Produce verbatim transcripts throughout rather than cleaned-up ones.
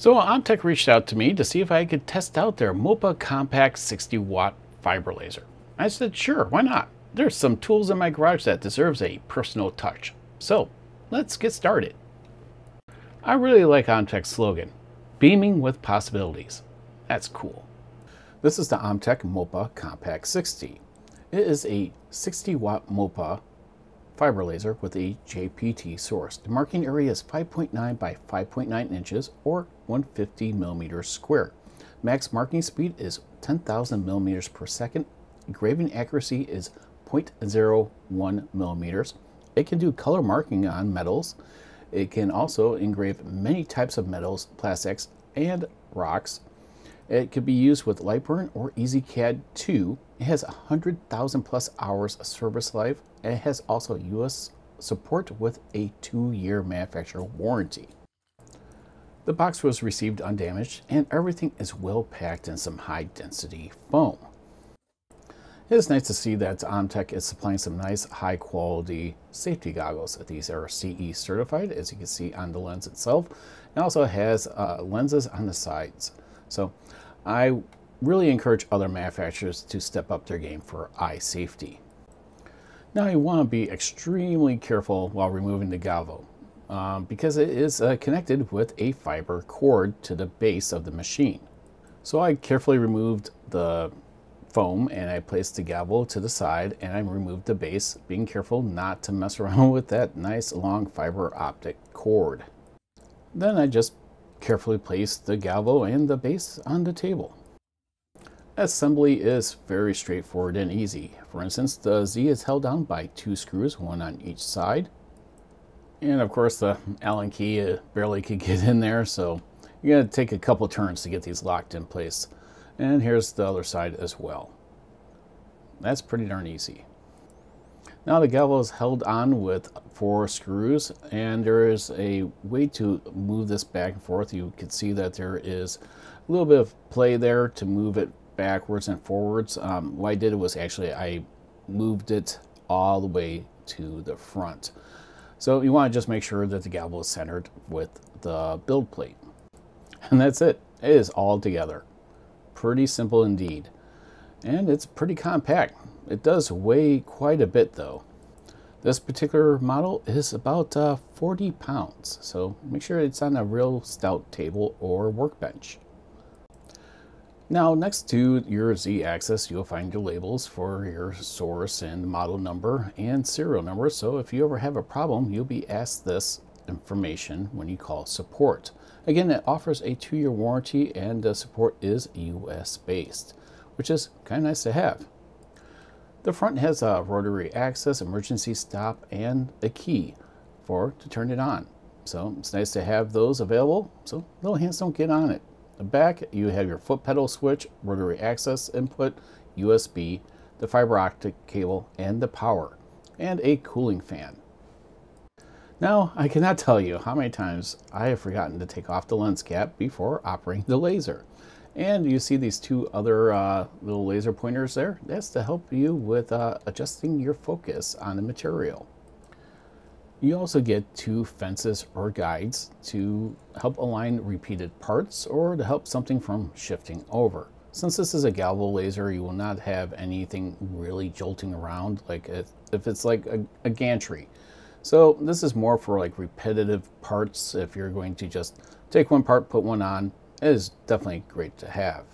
So OMTech reached out to me to see if I could test out their MOPA Compact sixty watt fiber laser. I said, sure, why not? There's some tools in my garage that deserves a personal touch. So let's get started. I really like OMTech's slogan, beaming with possibilities. That's cool. This is the OMTech MOPA Compact sixty. It is a sixty watt MOPA fiber laser with a J P T source. The marking area is five point nine by five point nine inches or one hundred fifty millimeters square. Max marking speed is ten thousand millimeters per second. Engraving accuracy is zero point zero one millimeters. It can do color marking on metals. It can also engrave many types of metals, plastics, and rocks. It could be used with LightBurn or EasyCAD two. It has one hundred thousand plus hours of service life, and it has also U S support with a two year manufacturer warranty. The box was received undamaged, and everything is well packed in some high-density foam. It is nice to see that OMTech is supplying some nice, high-quality safety goggles. These are C E certified, as you can see on the lens itself. It also has uh, lenses on the sides. So I really encourage other manufacturers to step up their game for eye safety. Now you want to be extremely careful while removing the goggle um, because it is uh, connected with a fiber cord to the base of the machine. So I carefully removed the foam and I placed the goggle to the side and I removed the base, being careful not to mess around with that nice long fiber optic cord. Then I just carefully place the goggle and the base on the table. Assembly is very straightforward and easy. For instance, the Z is held down by two screws, one on each side. And of course the Allen key barely could get in there, so you gotta take a couple turns to get these locked in place. And here's the other side as well. That's pretty darn easy. Now the gavel is held on with four screws, and there is a way to move this back and forth. You can see that there is a little bit of play there to move it backwards and forwards. Um, what I did was actually I moved it all the way to the front. So you want to just make sure that the gavel is centered with the build plate. And that's it. It is all together. Pretty simple indeed. And it's pretty compact. It does weigh quite a bit though. This particular model is about uh, forty pounds, so make sure it's on a real stout table or workbench. Now next to your Z-axis you'll find your labels for your source and model number and serial number, so if you ever have a problem you'll be asked this information when you call support. Again, it offers a two year warranty and the support is U S based, which is kind of nice to have. The front has a rotary access, emergency stop, and a key for to turn it on. So it's nice to have those available so little hands don't get on it. The back, you have your foot pedal switch, rotary access input, U S B, the fiber optic cable, and the power, and a cooling fan. Now, I cannot tell you how many times I have forgotten to take off the lens cap before operating the laser. And you see these two other uh, little laser pointers there? That's to help you with uh, adjusting your focus on the material. You also get two fences or guides to help align repeated parts or to help something from shifting over. Since this is a gavel laser, you will not have anything really jolting around like if it's like a, a gantry. So this is more for like repetitive parts. If you're going to just take one part, put one on, it is definitely great to have.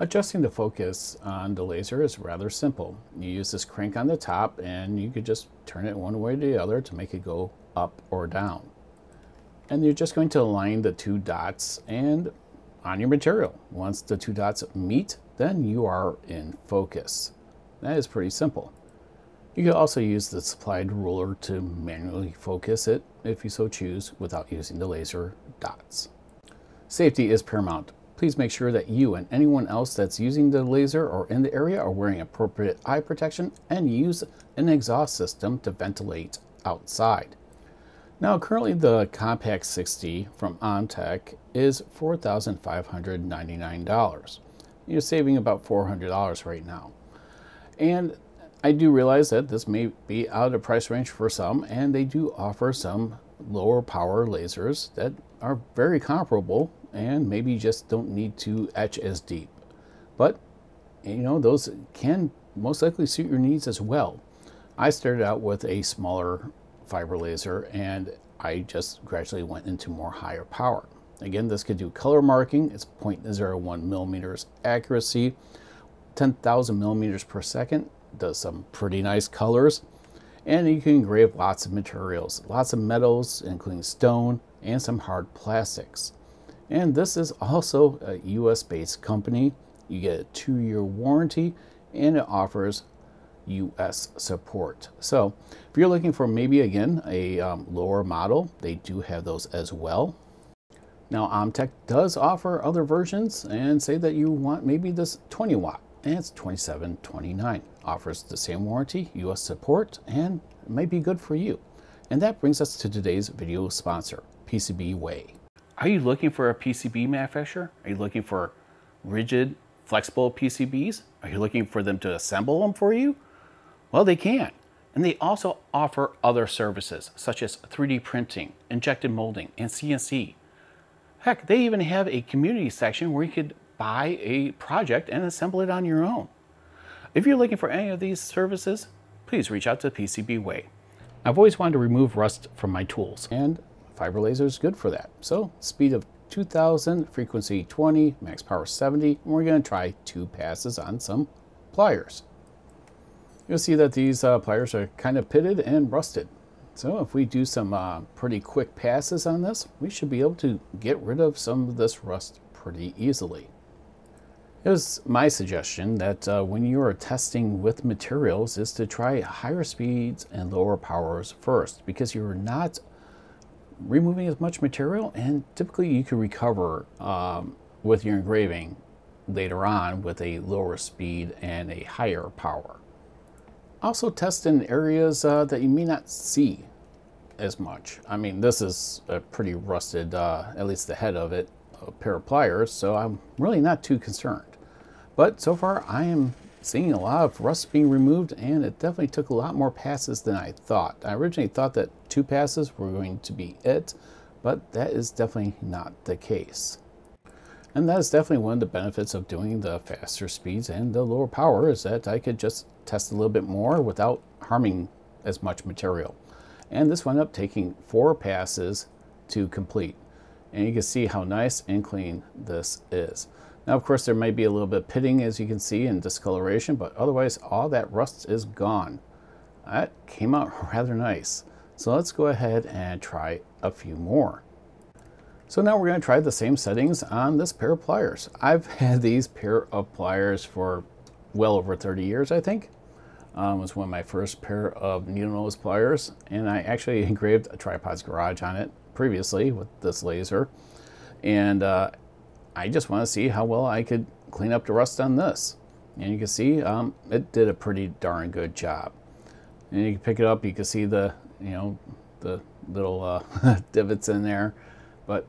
Adjusting the focus on the laser is rather simple. You use this crank on the top and you could just turn it one way or the other to make it go up or down. And you're just going to align the two dots and on your material. Once the two dots meet, then you are in focus. That is pretty simple. You can also use the supplied ruler to manually focus it if you so choose without using the laser dots. Safety is paramount. Please make sure that you and anyone else that's using the laser or in the area are wearing appropriate eye protection and use an exhaust system to ventilate outside. Now currently the Compact sixty from OMTech is four thousand five hundred ninety-nine dollars. You're saving about four hundred dollars right now. And I do realize that this may be out of price range for some, and they do offer some lower power lasers that are very comparable and maybe you just don't need to etch as deep. But, you know, those can most likely suit your needs as well. I started out with a smaller fiber laser, and I just gradually went into more higher power. Again, this could do color marking. It's zero point zero one millimeters accuracy. ten thousand millimeters per second does some pretty nice colors. And you can engrave lots of materials, lots of metals, including stone and some hard plastics. And this is also a U S-based company. You get a two-year warranty, and it offers U S support. So if you're looking for maybe, again, a um, lower model, they do have those as well. Now, OMTech does offer other versions, and say that you want maybe this twenty watt, and it's twenty-seven twenty-nine. Offers the same warranty, U S support, and it may be good for you. And that brings us to today's video sponsor, PCBWay. Are you looking for a P C B manufacturer? Are you looking for rigid, flexible P C Bs? Are you looking for them to assemble them for you? Well, they can. And they also offer other services, such as three D printing, injected molding, and C N C. Heck, they even have a community section where you could buy a project and assemble it on your own. If you're looking for any of these services, please reach out to PCBWay. I've always wanted to remove rust from my tools, and fiber laser is good for that. So speed of two thousand, frequency twenty, max power seventy, and we're going to try two passes on some pliers. You'll see that these uh, pliers are kind of pitted and rusted. So if we do some uh, pretty quick passes on this, we should be able to get rid of some of this rust pretty easily. It was my suggestion that uh, when you are testing with materials is to try higher speeds and lower powers first, because you're not removing as much material, and typically you can recover um, with your engraving later on with a lower speed and a higher power. Also test in areas uh, that you may not see as much. I mean, this is a pretty rusted, uh, at least the head of it, a pair of pliers, so I'm really not too concerned. But so far I am seeing a lot of rust being removed, and it definitely took a lot more passes than I thought. I originally thought that two passes were going to be it, but that is definitely not the case. And that is definitely one of the benefits of doing the faster speeds and the lower power, is that I could just test a little bit more without harming as much material. And this wound up taking four passes to complete. And you can see how nice and clean this is. Now, of course, there may be a little bit of pitting, as you can see, and discoloration, but otherwise all that rust is gone. That came out rather nice. So let's go ahead and try a few more. So now we're going to try the same settings on this pair of pliers. I've had these pair of pliers for well over thirty years, I think. Um, it was one of my first pair of needle nose pliers, and I actually engraved a Tripods Garage on it previously with this laser. And uh, I just want to see how well I could clean up the rust on this. And you can see um, it did a pretty darn good job. And you can pick it up, you can see the, you know, the little uh, divots in there. But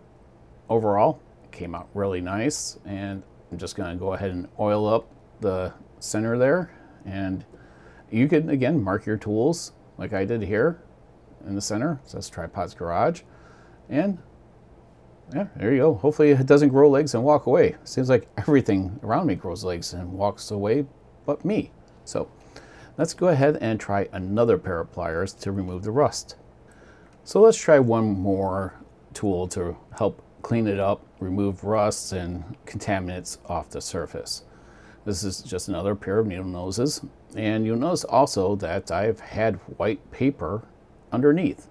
overall, it came out really nice. And I'm just going to go ahead and oil up the center there. And you can, again, mark your tools like I did here in the center. So that's Tripods Garage. And yeah, there you go. Hopefully it doesn't grow legs and walk away. Seems like everything around me grows legs and walks away but me. So let's go ahead and try another pair of pliers to remove the rust. So let's try one more tool to help clean it up, remove rust and contaminants off the surface. This is just another pair of needle noses. And you'll notice also that I've had white paper underneath.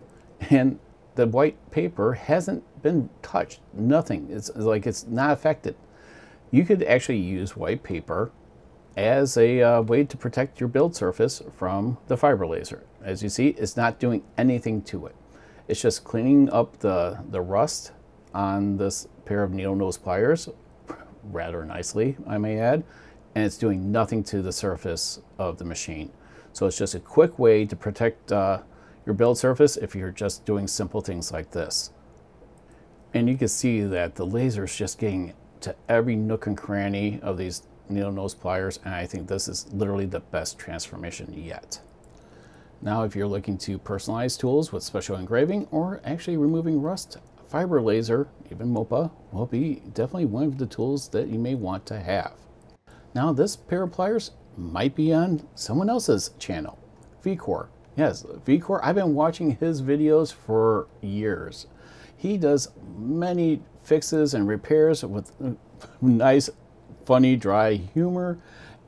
And the white paper hasn't been touched, nothing. It's like it's not affected. You could actually use white paper as a uh, way to protect your build surface from the fiber laser. As you see, it's not doing anything to it. It's just cleaning up the, the rust on this pair of needle nose pliers, rather nicely, I may add, and it's doing nothing to the surface of the machine. So it's just a quick way to protect uh, your build surface if you're just doing simple things like this. And you can see that the laser is just getting to every nook and cranny of these needle nose pliers, and I think this is literally the best transformation yet. Now, if you're looking to personalize tools with special engraving or actually removing rust fiber laser, even MOPA, will be definitely one of the tools that you may want to have. Now this pair of pliers might be on someone else's channel, Vehcor. Yes, Vehcor, I've been watching his videos for years. He does many fixes and repairs with nice, funny, dry humor,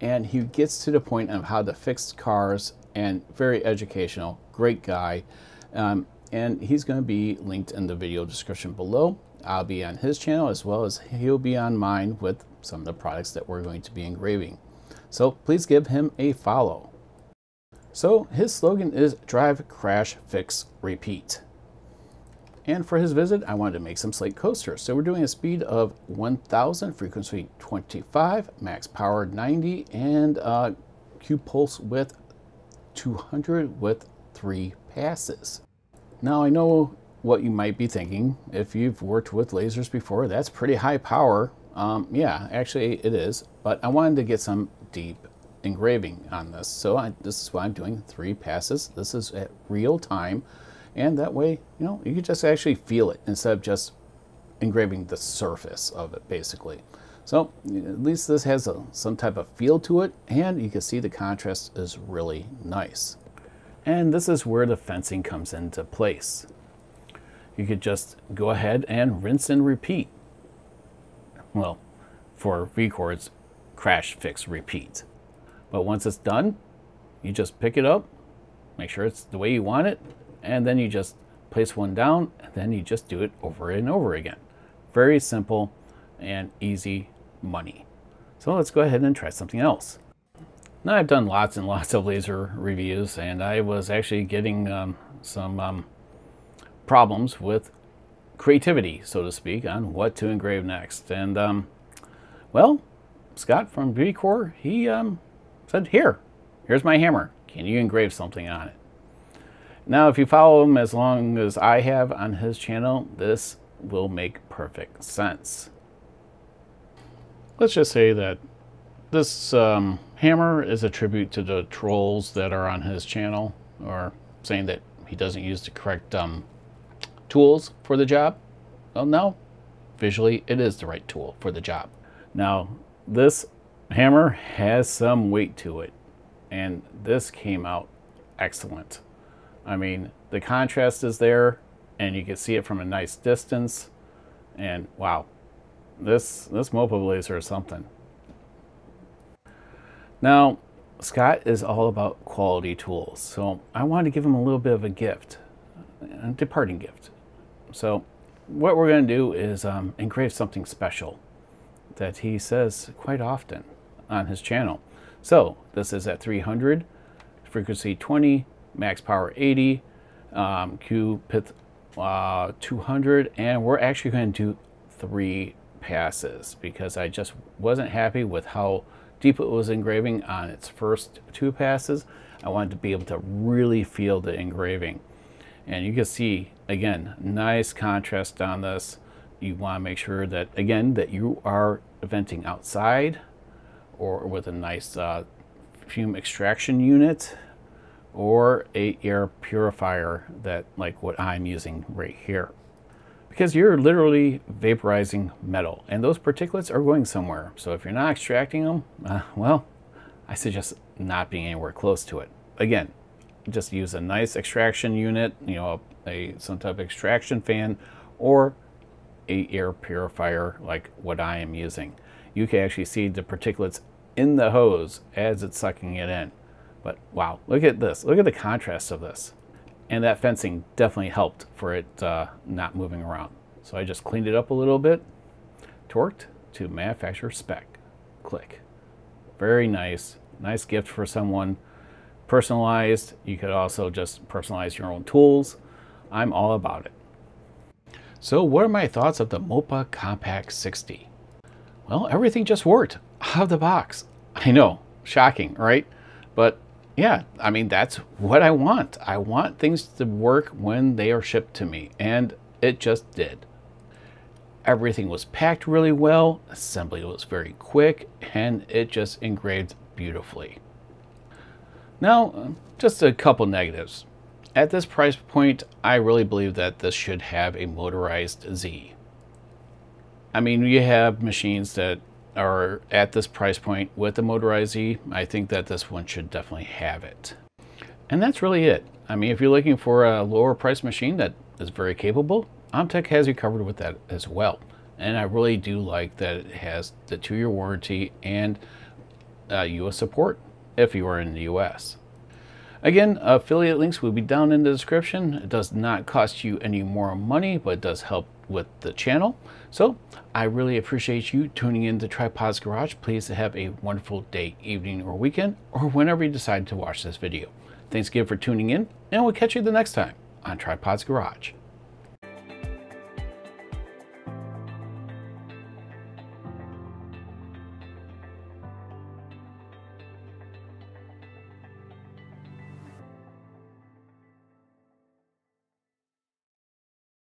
and he gets to the point of how to fix cars, and very educational, great guy. Um, and he's gonna be linked in the video description below. I'll be on his channel as well as he'll be on mine with some of the products that we're going to be engraving. So please give him a follow. So his slogan is drive, crash, fix, repeat. And for his visit, I wanted to make some slate coasters. So we're doing a speed of one thousand, frequency twenty-five, max power ninety, and uh, cube pulse width two hundred with three passes. Now I know what you might be thinking. If you've worked with lasers before, that's pretty high power. Um, yeah, actually it is, but I wanted to get some deep engraving on this. So I, this is why I'm doing three passes. This is at real time. And that way, you know, you can just actually feel it instead of just engraving the surface of it, basically. So at least this has a, some type of feel to it, and you can see the contrast is really nice. And this is where the fencing comes into place. You could just go ahead and rinse and repeat. Well, for Vehcor, it's crash, fix, repeat. But once it's done, you just pick it up, make sure it's the way you want it, and then you just place one down, and then you just do it over and over again. Very simple and easy money. So let's go ahead and try something else. Now I've done lots and lots of laser reviews, and I was actually getting um, some um, problems with creativity, so to speak, on what to engrave next. And um, well, Scott from Vehcor, he um, said, here, here's my hammer. Can you engrave something on it? Now, if you follow him as long as I have on his channel, this will make perfect sense. Let's just say that this um, hammer is a tribute to the trolls that are on his channel, or saying that he doesn't use the correct um, tools for the job. Well, no, visually it is the right tool for the job. Now, this hammer has some weight to it, and this came out excellent. I mean, the contrast is there, and you can see it from a nice distance, and wow, this this MOPA laser is something. Now, Scott is all about quality tools, so I wanted to give him a little bit of a gift, a departing gift. So what we're going to do is um, engrave something special that he says quite often on his channel. So this is at three hundred, frequency twenty, max power eighty, um, Q pith uh, two hundred, and we're actually going to do three passes because I just wasn't happy with how deep it was engraving on its first two passes. I wanted to be able to really feel the engraving. And you can see, again, nice contrast on this. You want to make sure that, again, that you are venting outside or with a nice uh, fume extraction unit, or a air purifier that like what I'm using right here. Because you're literally vaporizing metal, and those particulates are going somewhere. So if you're not extracting them, uh, well, I suggest not being anywhere close to it. Again, just use a nice extraction unit, you know, a, some type of extraction fan, or a air purifier like what I am using. You can actually see the particulates in the hose as it's sucking it in. But wow, look at this. Look at the contrast of this. And that fencing definitely helped for it uh, not moving around. So I just cleaned it up a little bit. Torqued to manufacturer spec. Click. Very nice. Nice gift for someone. Personalized. You could also just personalize your own tools. I'm all about it. So what are my thoughts of the MOPA Compact sixty? Well, everything just worked out of the box. I know. Shocking, right? But yeah, I mean, that's what I want. I want things to work when they are shipped to me, and it just did. Everything was packed really well, assembly was very quick, and it just engraved beautifully. Now, just a couple negatives. At this price point, I really believe that this should have a motorized Z. I mean, you have machines that are at this price point with a motorized Z. I think that this one should definitely have it. And that's really it. I mean, if you're looking for a lower priced machine that is very capable, OMTech has you covered with that as well. And I really do like that it has the two-year warranty and uh, U S support if you are in the U S. Again, affiliate links will be down in the description. It does not cost you any more money, but it does help with the channel. So I really appreciate you tuning in to Tripods Garage. Please have a wonderful day, evening, or weekend, or whenever you decide to watch this video. Thanks again for tuning in, and we'll catch you the next time on Tripods Garage.